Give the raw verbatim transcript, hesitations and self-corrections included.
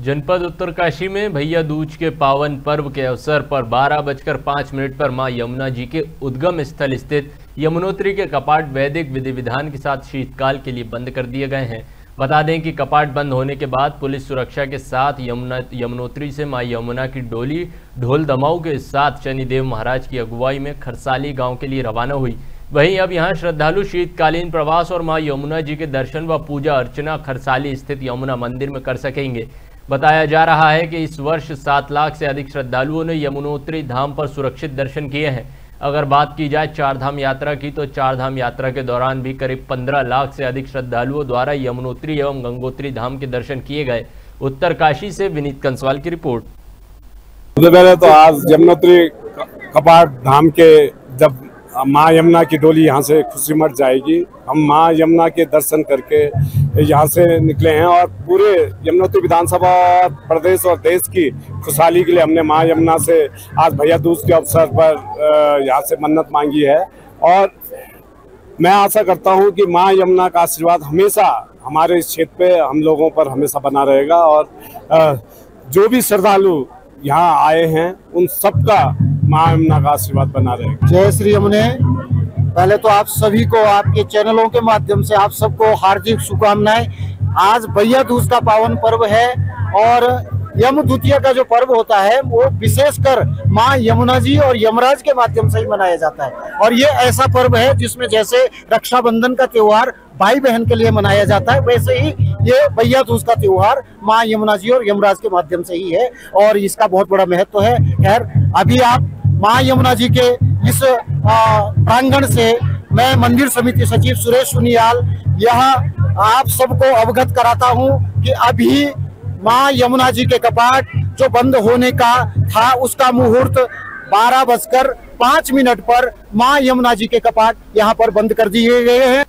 जनपद उत्तरकाशी में भैया दूज के पावन पर्व के अवसर पर बारह बजकर पाँच मिनट पर मां यमुना जी के उद्गम स्थल स्थित यमुनोत्री के कपाट वैदिक विधि विधान के साथ शीतकाल के लिए बंद कर दिए गए हैं। बता दें कि कपाट बंद होने के बाद पुलिस सुरक्षा के साथ यमुना यमुनोत्री से मां यमुना की डोली ढोल दमाऊ के साथ शनिदेव महाराज की अगुवाई में खरसाली गाँव के लिए रवाना हुई। वहीं अब यहां श्रद्धालु शीतकालीन प्रवास और मां यमुना जी के दर्शन व पूजा अर्चना खरसाली स्थित यमुना मंदिर में कर सकेंगे। बताया जा रहा है कि इस वर्ष सात लाख से अधिक श्रद्धालुओं ने यमुनोत्री धाम पर सुरक्षित दर्शन किए हैं। अगर बात की जाए चार धाम यात्रा की, तो चार धाम यात्रा के दौरान भी करीब पंद्रह लाख से अधिक श्रद्धालुओं द्वारा यमुनोत्री एवं गंगोत्री धाम के दर्शन किए गए। उत्तरकाशी से विनीत कंसवाल की रिपोर्ट। सबसे पहले तो आज यमुनोत्री कपाट धाम के जब माँ यमुना की डोली यहाँ से खुशी मठ जाएगी, हम माँ यमुना के दर्शन करके यहाँ से निकले हैं और पूरे यमुनोत्री विधानसभा प्रदेश और देश की खुशहाली के लिए हमने माँ यमुना से आज भैया दूज के अवसर पर यहाँ से मन्नत मांगी है। और मैं आशा करता हूँ कि माँ यमुना का आशीर्वाद हमेशा हमारे इस क्षेत्र पे हम लोगों पर हमेशा बना रहेगा और जो भी श्रद्धालु यहाँ आए हैं उन सबका माँ यमुना का आशीर्वाद बना रहेगा। जय श्री यमुने। पहले तो आप सभी को आपके चैनलों के माध्यम से आप सबको हार्दिक शुभकामनाएं। आज भैया दूज का पावन पर्व है और यम द्वितीया का जो पर्व होता है वो विशेषकर माँ यमुना जी और यमराज के माध्यम से ही मनाया जाता है। और ये ऐसा पर्व है जिसमें जैसे रक्षाबंधन का त्योहार भाई बहन के लिए मनाया जाता है, वैसे ही ये भैया दूज का त्योहार माँ यमुना जी और यमराज के माध्यम से ही है और इसका बहुत बड़ा महत्व है। खैर, अभी आप माँ यमुना जी के इस प्रांगण से मैं मंदिर समिति सचिव सुरेश उनियाल यहाँ आप सबको अवगत कराता हूँ कि अभी माँ यमुना जी के कपाट जो बंद होने का था उसका मुहूर्त बारह बजकर पाँच मिनट पर माँ यमुना जी के कपाट यहाँ पर बंद कर दिए गए हैं।